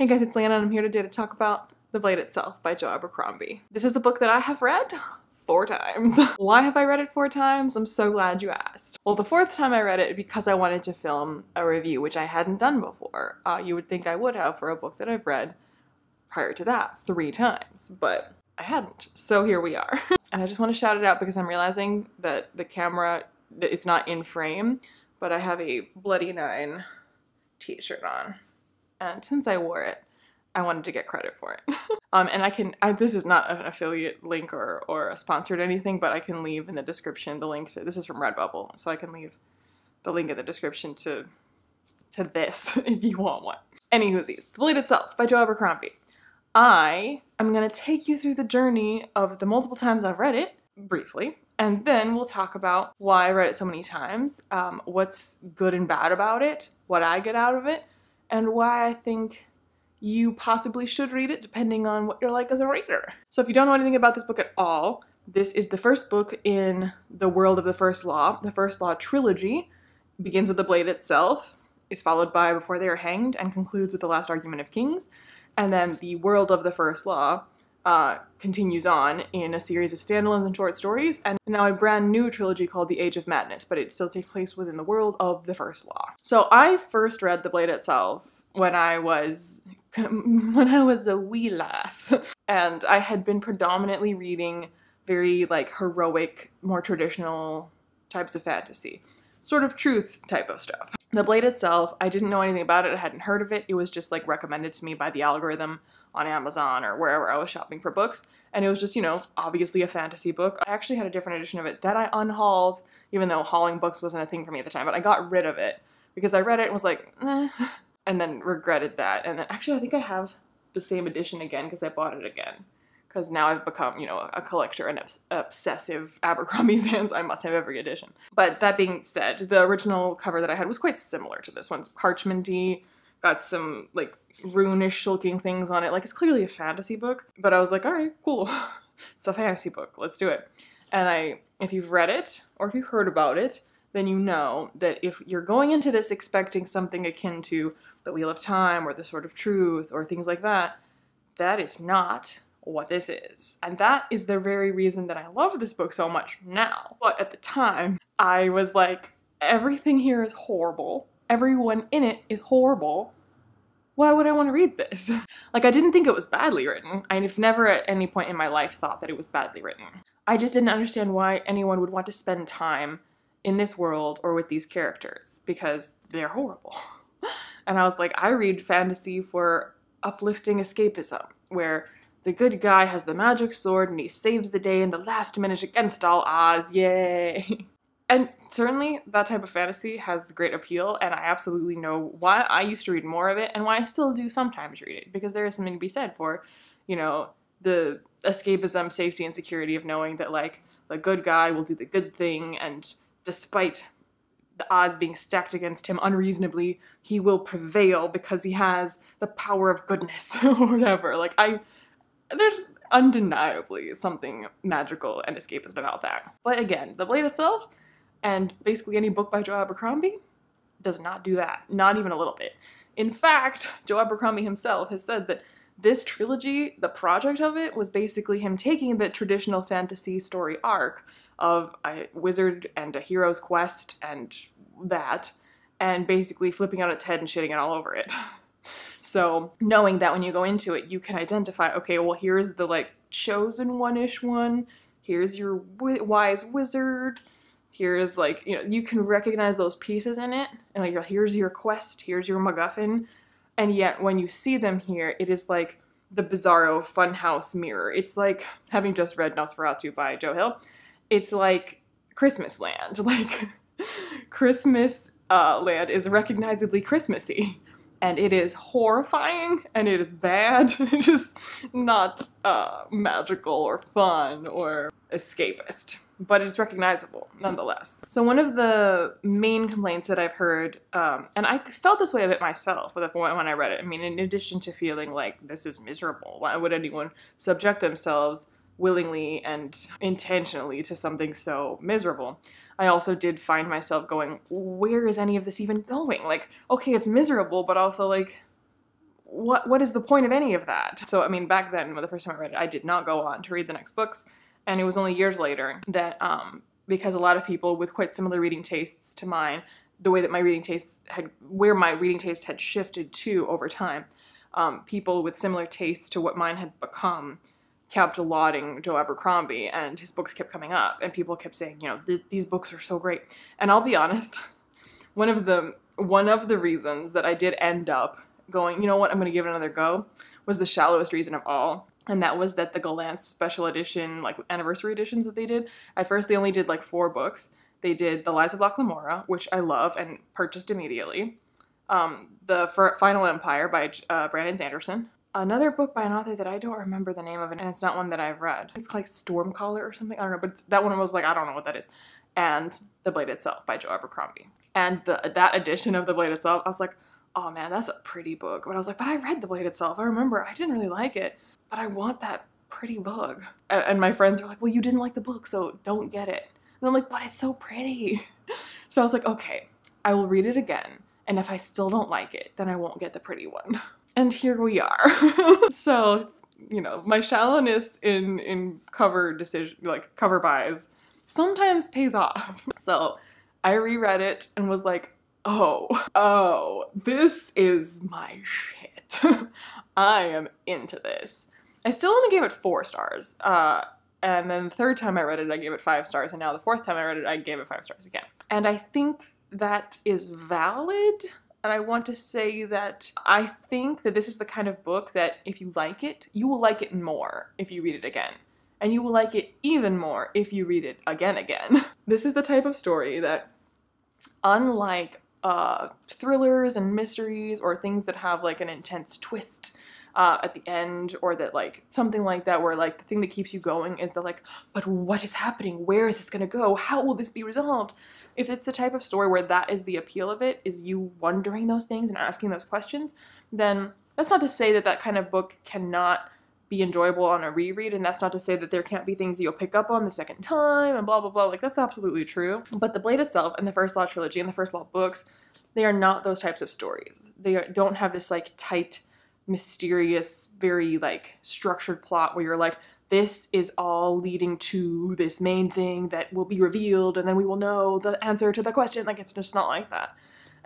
Hey guys, it's Lana and I'm here today to talk about The Blade Itself by Joe Abercrombie. This is a book that I have read 4 times. Why have I read it 4 times? I'm so glad you asked. Well, the 4th time I read it because I wanted to film a review, which I hadn't done before. You would think I would have for a book that I've read prior to that 3 times, but I hadn't, so here we are. And I just want to shout it out because I'm realizing that the camera, it's not in frame, but I have a Bloody 9 t-shirt on. And since I wore it, I wanted to get credit for it. And this is not an affiliate link or a sponsored anything, but I can leave in the description the link to, this is from Redbubble, so I can leave the link in the description to this if you want one. Anywhoosies, The Blade Itself by Joe Abercrombie. I am gonna take you through the journey of the multiple times I've read it, briefly, and then we'll talk about why I read it so many times, what's good and bad about it, what I get out of it, and why I think you possibly should read it depending on what you're like as a reader. So if you don't know anything about this book at all, this is the first book in the world of The First Law. The First Law trilogy begins with The Blade Itself, is followed by Before They Are Hanged, and concludes with The Last Argument of Kings. And then the world of The First Law continues on in a series of standalones and short stories, and now a brand new trilogy called The Age of Madness, but it still takes place within the world of The First Law. So I first read The Blade Itself when I was a wee lass, and I had been predominantly reading very like heroic, more traditional types of fantasy, Sword of Truth type of stuff. The Blade Itself, I didn't know anything about it, I hadn't heard of it, it was just like recommended to me by the algorithm on Amazon or wherever I was shopping for books, and it was just, you know, obviously a fantasy book. I actually had a different edition of it that I unhauled, even though hauling books wasn't a thing for me at the time, but I got rid of it because I read it and was like, eh, and then regretted that. And then actually I think I have the same edition again because I bought it again, because now I've become, you know, a collector and obsessive Abercrombie fans. I must have every edition. But that being said, the original cover that I had was quite similar to this one. It's parchmenty, got some like rune-ish looking things on it. Like, it's clearly a fantasy book, but I was like, all right, cool. It's a fantasy book, let's do it. And if you've read it or if you've heard about it, then you know that if you're going into this expecting something akin to The Wheel of Time or The Sword of Truth or things like that, that is not what this is. And that is the very reason that I love this book so much now. But at the time, I was like, everything here is horrible. Everyone in it is horrible. Why would I want to read this? Like, I didn't think it was badly written. I've never at any point in my life thought that it was badly written. I just didn't understand why anyone would want to spend time in this world or with these characters, because they're horrible. And I was like, I read fantasy for uplifting escapism, where the good guy has the magic sword and he saves the day in the last minute against all odds, yay! And certainly that type of fantasy has great appeal, and I absolutely know why I used to read more of it and why I still do sometimes read it, because there is something to be said for, you know, the escapism, safety, and security of knowing that, like, the good guy will do the good thing, and despite the odds being stacked against him unreasonably, he will prevail because he has the power of goodness or whatever. Like, there's undeniably something magical and escapist about that. But again, The Blade Itself, and basically any book by Joe Abercrombie, does not do that. Not even a little bit. In fact, Joe Abercrombie himself has said that this trilogy, the project of it, was basically him taking the traditional fantasy story arc of a wizard and a hero's quest and that, and basically flipping on its head and shitting it all over it. So knowing that when you go into it, you can identify, okay, well, here's the like chosen one-ish one, here's your wise wizard, here's like, you know, you can recognize those pieces in it, and like, here's your quest, here's your MacGuffin, and yet when you see them here, it is like the bizarro funhouse mirror. It's like, having just read Nosferatu by Joe Hill, it's like Christmas Land. Like, Christmas Land is recognizably Christmassy, and it is horrifying, and it is bad, it is not magical or fun or escapist, but it's recognizable nonetheless. So one of the main complaints that I've heard, and I felt this way a bit myself when I read it, I mean, in addition to feeling like this is miserable, why would anyone subject themselves willingly and intentionally to something so miserable? I also did find myself going, where is any of this even going? Like, okay, it's miserable, but also like, what is the point of any of that? So, I mean, back then, the first time I read it, I did not go on to read the next books. And it was only years later that, because a lot of people with quite similar reading tastes to mine, the way that my reading tastes had, where my reading taste had shifted to over time, people with similar tastes to what mine had become kept lauding Joe Abercrombie, and his books kept coming up, and people kept saying, you know, these books are so great. And I'll be honest, one of the reasons that I did end up going, you know what, I'm gonna give it another go, was the shallowest reason of all. And that was that the Gollancz special edition, like anniversary editions that they did, at first they only did like 4 books. They did The Lies of Locke Lamora, which I love and purchased immediately. The Final Empire by Brandon Sanderson. Another book by an author that I don't remember the name of, and it's not one that I've read. It's like Stormcaller or something, I don't know, but it's, that one was like, I don't know what that is. And The Blade Itself by Joe Abercrombie. And that edition of The Blade Itself, I was like, oh man, that's a pretty book. But I was like, but I read The Blade Itself. I remember, I didn't really like it, but I want that pretty book. And my friends were like, well, you didn't like the book, so don't get it. And I'm like, but it's so pretty. So I was like, okay, I will read it again. And if I still don't like it, then I won't get the pretty one. And here we are. So, you know, my shallowness in cover decision, like cover buys, sometimes pays off. So I reread it and was like, oh, this is my shit. I am into this. I still only gave it 4 stars. And then the third time I read it, I gave it 5 stars. And now the fourth time I read it, I gave it 5 stars again. And I think that is valid. And I want to say that I think that this is the kind of book that if you like it, you will like it more if you read it again. And you will like it even more if you read it again. This is the type of story that, unlike thrillers and mysteries or things that have like an intense twist at the end, or that like something like that where like the thing that keeps you going is the like, but what is happening? Where is this gonna go? How will this be resolved? If it's the type of story where that is the appeal of it, is you wondering those things and asking those questions, then that's not to say that that kind of book cannot be enjoyable on a reread, and that's not to say that there can't be things that you'll pick up on the second time and blah blah blah, like that's absolutely true. But The Blade Itself and the First Law trilogy and the First Law books, they are not those types of stories. They don't have this like tight, mysterious, very like structured plot where you're like, this is all leading to this main thing that will be revealed and then we will know the answer to the question. Like, it's just not like that.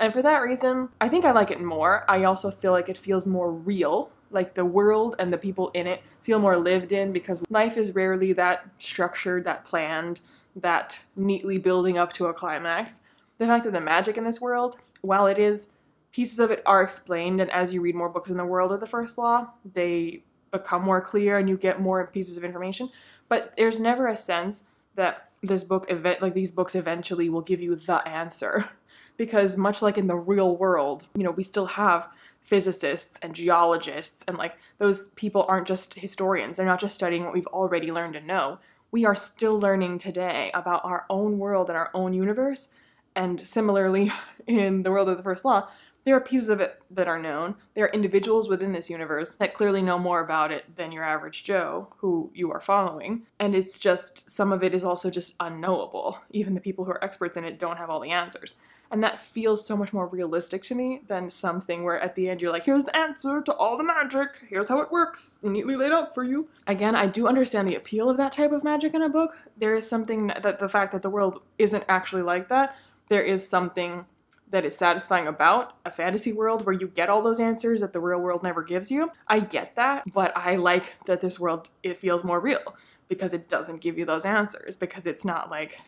And for that reason, I think I like it more. I also feel like it feels more real. Like the world and the people in it feel more lived in, because life is rarely that structured, that planned, that neatly building up to a climax. The fact that the magic in this world, while it is, pieces of it are explained, and as you read more books in the world of the First Law, they become more clear and you get more pieces of information. But there's never a sense that this book, these books eventually will give you the answer. Because much like in the real world, you know, we still have physicists and geologists, and like those people aren't just historians. They're not just studying what we've already learned and know. We are still learning today about our own world and our own universe. And similarly, in the world of the First Law, there are pieces of it that are known. There are individuals within this universe that clearly know more about it than your average Joe, who you are following. And it's just, some of it is also just unknowable. Even the people who are experts in it don't have all the answers. And that feels so much more realistic to me than something where at the end you're like, here's the answer to all the magic, here's how it works, neatly laid out for you. Again, I do understand the appeal of that type of magic in a book. There is something that the fact that the world isn't actually like that, there is something that is satisfying about a fantasy world where you get all those answers that the real world never gives you. I get that, but I like that this world, it feels more real because it doesn't give you those answers, because it's not like,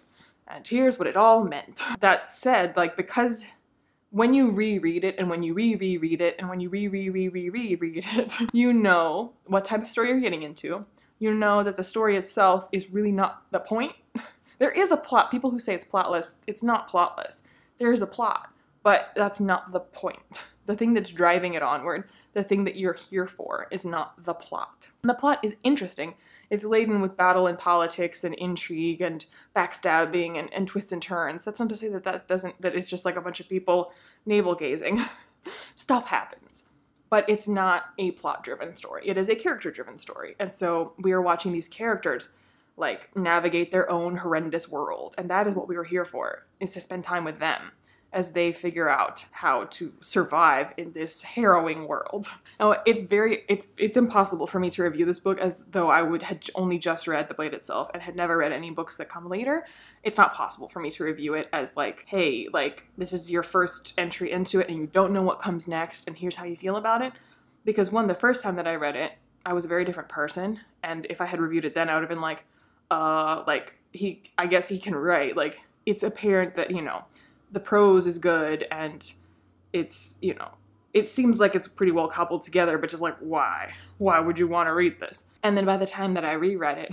and here's what it all meant. That said, like, because when you reread it and when you re-reread it and when you re-re-re-re-re-read it, you know what type of story you're getting into. You know that the story itself is really not the point. There is a plot. People who say it's plotless, it's not plotless. There is a plot. But that's not the point. The thing that's driving it onward, the thing that you're here for, is not the plot. And the plot is interesting. It's laden with battle and politics and intrigue and backstabbing and twists and turns. That's not to say that that it's just like a bunch of people navel-gazing. Stuff happens. But it's not a plot-driven story. It is a character-driven story. And so we are watching these characters like navigate their own horrendous world. And that is what we were here for, is to spend time with them. as they figure out how to survive in this harrowing world. Now, it's impossible for me to review this book as though I had only just read The Blade Itself and had never read any books that come later. It's not possible for me to review it as like, hey, like this is your first entry into it and you don't know what comes next and here's how you feel about it. Because one, the first time that I read it, I was a very different person. And if I had reviewed it then, I would have been like I guess he can write. Like, it's apparent that, you know, the prose is good and it's, you know, it seems like it's pretty well coupled together, but just like, why would you want to read this? And then by the time that I reread it,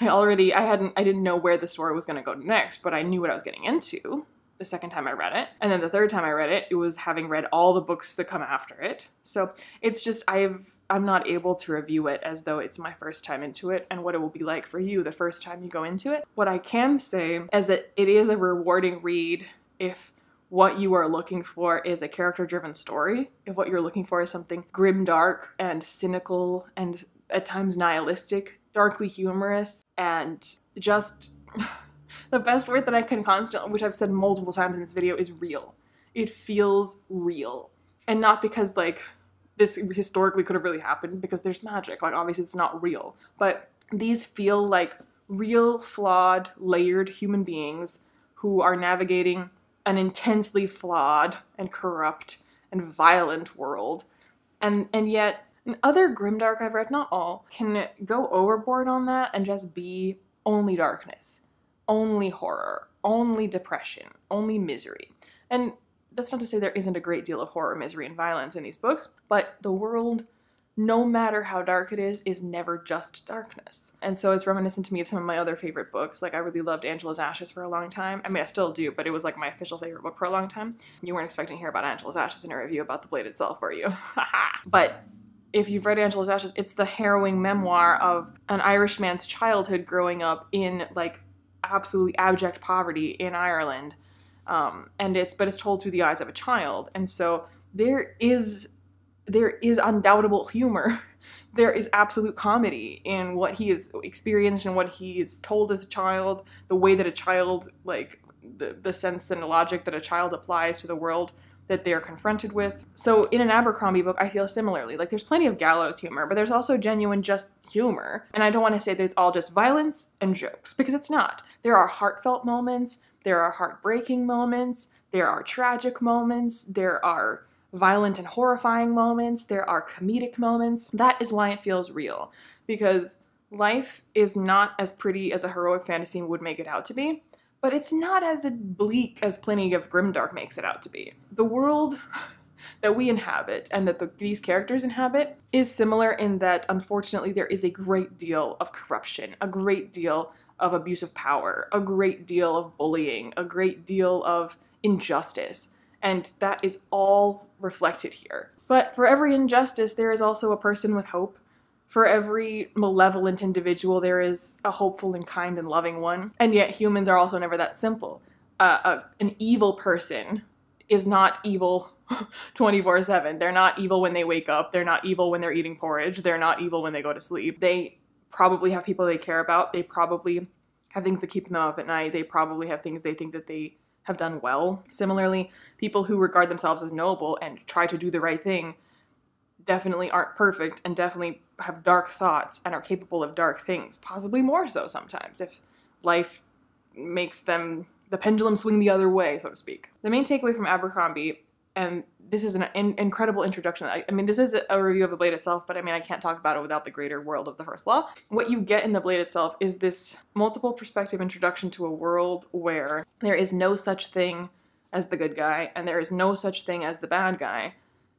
I didn't know where the story was going to go next, but I knew what I was getting into the second time I read it. And then the third time I read it, it was having read all the books that come after it. So it's just, I'm not able to review it as though it's my first time into it and what it will be like for you the first time you go into it. What I can say is that it is a rewarding read if what you are looking for is a character-driven story, if what you're looking for is something grimdark and cynical and at times nihilistic, darkly humorous, and just the best word that I can constantly, which I've said multiple times in this video, is real. It feels real. And not because like this historically could have really happened, because there's magic, like obviously it's not real, but these feel like real, flawed, layered human beings who are navigating an intensely flawed and corrupt and violent world. And yet other grimdark I've read, not all, can go overboard on that and just be only darkness, only horror, only depression, only misery. And that's not to say there isn't a great deal of horror, misery, and violence in these books, but the world, no matter how dark it is never just darkness. And so it's reminiscent to me of some of my other favorite books. Like, I really loved Angela's Ashes for a long time. I mean, I still do, but it was like my official favorite book for a long time. You weren't expecting to hear about Angela's Ashes in a review about The Blade Itself, were you? But if you've read Angela's Ashes, it's the harrowing memoir of an Irish man's childhood growing up in like absolutely abject poverty in Ireland. But it's told through the eyes of a child. And so there is undoubtable humor. There is absolute comedy in what he has experienced and what he is told as a child, the way that a child, like the sense and the logic that a child applies to the world that they are confronted with. So in an Abercrombie book, I feel similarly. Like, there's plenty of gallows humor, but there's also genuine just humor. And I don't want to say that it's all just violence and jokes, because it's not. There are heartfelt moments. There are heartbreaking moments, there are tragic moments, there are violent and horrifying moments, there are comedic moments. That is why it feels real, because life is not as pretty as a heroic fantasy would make it out to be, but it's not as bleak as plenty of grimdark makes it out to be. The world that we inhabit and that these characters inhabit is similar in that, unfortunately, there is a great deal of corruption, a great deal of abuse of power, a great deal of bullying, a great deal of injustice, and that is all reflected here. But for every injustice, there is also a person with hope. For every malevolent individual, there is a hopeful and kind and loving one, and yet humans are also never that simple. An evil person is not evil 24/7. They're not evil when they wake up. They're not evil when they're eating porridge. They're not evil when they go to sleep. They probably have people they care about. They probably have things that keep them up at night. They probably have things they think that they have done well. Similarly, people who regard themselves as noble and try to do the right thing definitely aren't perfect and definitely have dark thoughts and are capable of dark things, possibly more so sometimes if life makes them, the pendulum swing the other way, so to speak. The main takeaway from Abercrombie, and this is an incredible introduction. I mean, this is a review of The Blade Itself, but I mean, I can't talk about it without the greater world of The First Law. What you get in The Blade Itself is this multiple perspective introduction to a world where there is no such thing as the good guy, and there is no such thing as the bad guy,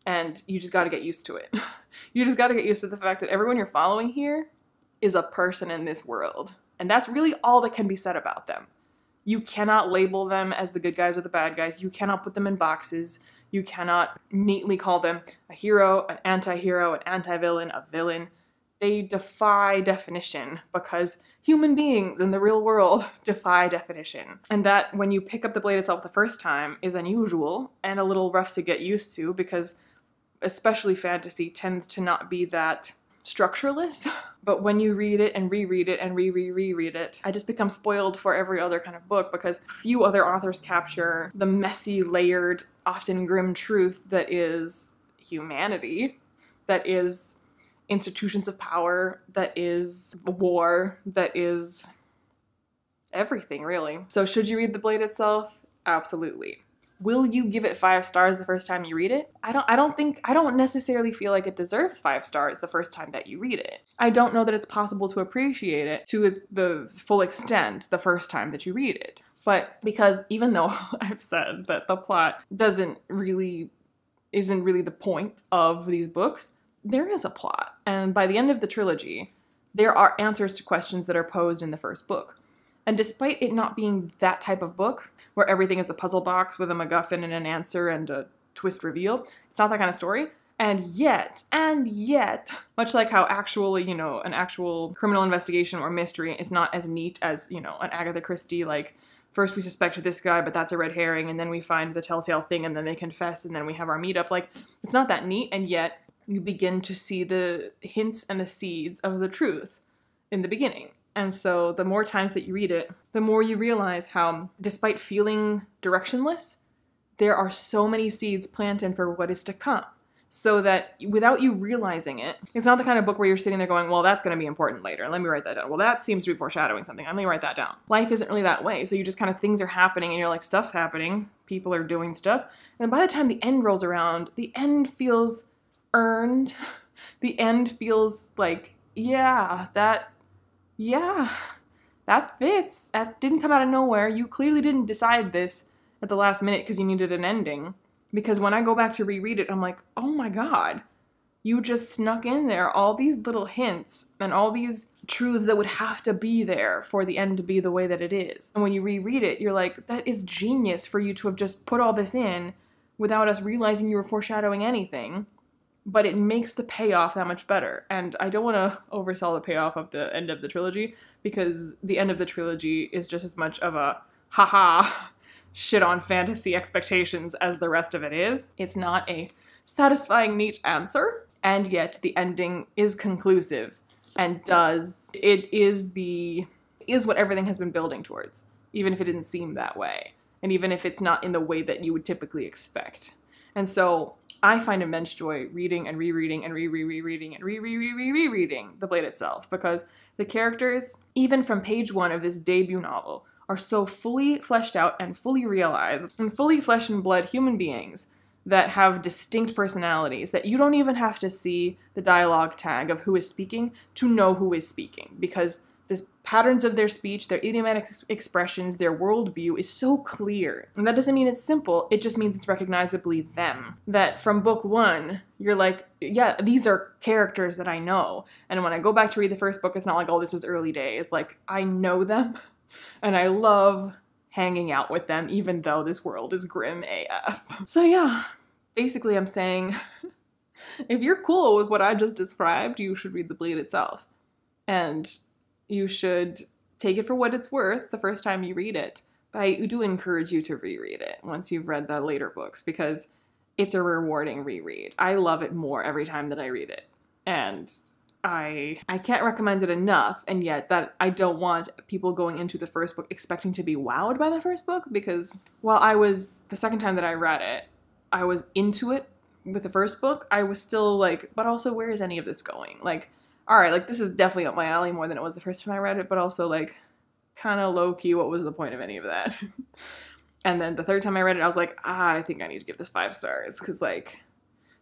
and you just gotta get used to it. You just gotta get used to the fact that everyone you're following here is a person in this world, and that's really all that can be said about them. You cannot label them as the good guys or the bad guys. You cannot put them in boxes. You cannot neatly call them a hero, an anti-villain, a villain. They defy definition because human beings in the real world defy definition. And that, when you pick up The Blade Itself the first time, is unusual and a little rough to get used to, because especially fantasy tends to not be that structureless. But when you read it and reread it and re-re-re-read it, I just become spoiled for every other kind of book, because few other authors capture the messy, layered, often grim truth that is humanity, that is institutions of power, that is war, that is everything, really. So should you read The Blade Itself? Absolutely. Will you give it 5 stars the first time you read it? I don't necessarily feel like it deserves 5 stars the first time that you read it. I don't know that it's possible to appreciate it to the full extent the first time that you read it. But because even though I've said that the plot isn't really the point of these books, there is a plot. And by the end of the trilogy, there are answers to questions that are posed in the first book. And despite it not being that type of book, where everything is a puzzle box with a MacGuffin and an answer and a twist reveal, it's not that kind of story. And yet, much like how actually, you know, an actual criminal investigation or mystery is not as neat as, you know, an Agatha Christie, like, first we suspect this guy, but that's a red herring, and then we find the telltale thing, and then they confess, and then we have our meetup. Like, it's not that neat, and yet you begin to see the hints and the seeds of the truth in the beginning. And so the more times that you read it, the more you realize how, despite feeling directionless, there are so many seeds planted for what is to come. So that without you realizing it, it's not the kind of book where you're sitting there going, well, that's going to be important later. Let me write that down. Well, that seems to be foreshadowing something. Let me write that down. Life isn't really that way. So you just kind of, things are happening and you're like, stuff's happening. People are doing stuff. And by the time the end rolls around, the end feels earned. The end feels like, that fits. That didn't come out of nowhere. You clearly didn't decide this at the last minute because you needed an ending. Because when I go back to reread it, I'm like, oh my God, you just snuck in there all these little hints and all these truths that would have to be there for the end to be the way that it is. And when you reread it, you're like, that is genius for you to have just put all this in without us realizing you were foreshadowing anything. But it makes the payoff that much better. And I don't want to oversell the payoff of the end of the trilogy, because the end of the trilogy is just as much of a haha shit on fantasy expectations as the rest of it is. It's not a satisfying, neat answer, and yet the ending is conclusive and is what everything has been building towards, even if it didn't seem that way, and even if it's not in the way that you would typically expect. And so I find immense joy reading and rereading and re-re-re-reading and re-re-re-re-re-reading The Blade Itself, because the characters, even from page 1 of this debut novel, are so fully fleshed out and fully realized and fully flesh and blood human beings that have distinct personalities that you don't even have to see the dialogue tag of who is speaking to know who is speaking, because the patterns of their speech, their idiomatic expressions, their worldview is so clear. And that doesn't mean it's simple, it just means it's recognizably them. That from book 1, you're like, yeah, these are characters that I know. And when I go back to read the first book, it's not like, oh, this is early days. Like, I know them, and I love hanging out with them, even though this world is grim AF. So yeah, basically I'm saying, if you're cool with what I just described, you should read The Blade Itself. And you should take it for what it's worth the first time you read it, but I do encourage you to reread it once you've read the later books, because it's a rewarding reread. I love it more every time that I read it, and I can't recommend it enough, and yet that I don't want people going into the first book expecting to be wowed by the first book, because while the second time that I read it, I was into it with the first book, I was still like, but also where is any of this going? Like, all right, like, this is definitely up my alley more than it was the first time I read it, but also, like, kind of low-key, what was the point of any of that? And then the third time I read it, I was like, I think I need to give this 5 stars, because, like,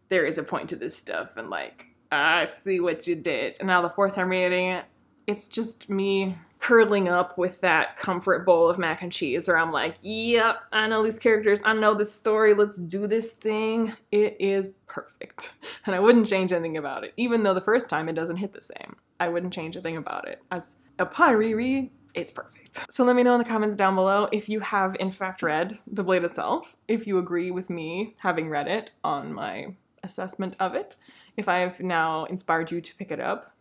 there is a point to this stuff, and, like, I see what you did. And now the fourth time reading it, it's just me curling up with that comfort bowl of mac and cheese, where I'm like, yep, I know these characters, I know this story, let's do this thing. It is perfect. And I wouldn't change anything about it, even though the first time it doesn't hit the same. I wouldn't change a thing about it. As upon reread, it's perfect. So let me know in the comments down below if you have in fact read The Blade Itself, if you agree with me having read it on my assessment of it, if I have now inspired you to pick it up.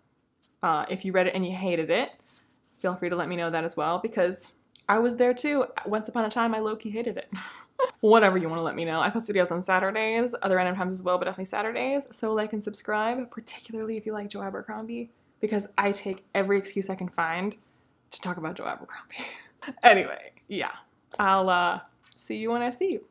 If you read it and you hated it, feel free to let me know that as well, because I was there too. Once upon a time, I low-key hated it. whatever you want to let me know. I post videos on Saturdays, other random times as well, but definitely Saturdays. So like and subscribe, particularly if you like Joe Abercrombie, because I take every excuse I can find to talk about Joe Abercrombie. Anyway, yeah, I'll see you when I see you.